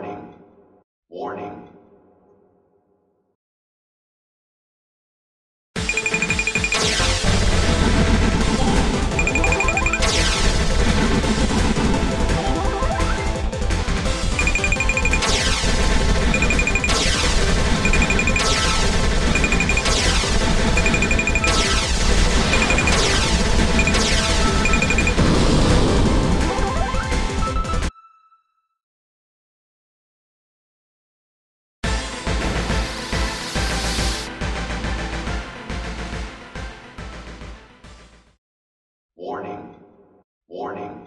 Warning. Warning. Warning.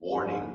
Warning. Warning.